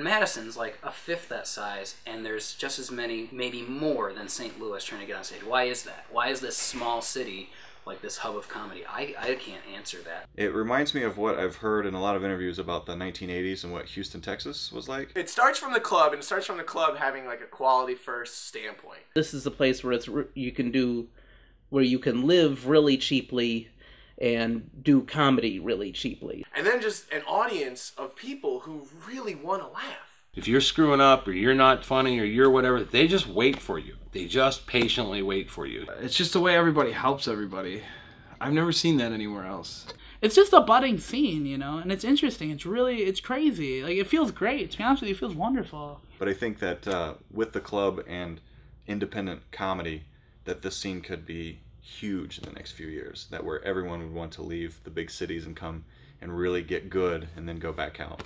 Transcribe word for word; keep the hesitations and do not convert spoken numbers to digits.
Madison's like a fifth that size, and there's just as many, maybe more, than Saint Louis trying to get on stage. Why is that? Why is this small city like this hub of comedy? I, I can't answer that. It reminds me of what I've heard in a lot of interviews about the nineteen eighties and what Houston, Texas was like. It starts from the club, and it starts from the club having like a quality first standpoint. This is a place where it's you can do, where you can live really cheaply and do comedy really cheaply. And then just an audience of people who really want to laugh. If you're screwing up or you're not funny or you're whatever, they just wait for you. They just patiently wait for you. It's just the way everybody helps everybody. I've never seen that anywhere else. It's just a budding scene, you know, and it's interesting. It's really, it's crazy. Like, it feels great. To be honest with you, it feels wonderful. But I think that uh, with the club and independent comedy, that this scene could be huge in the next few years, that where everyone would want to leave the big cities and come and really get good and then go back out.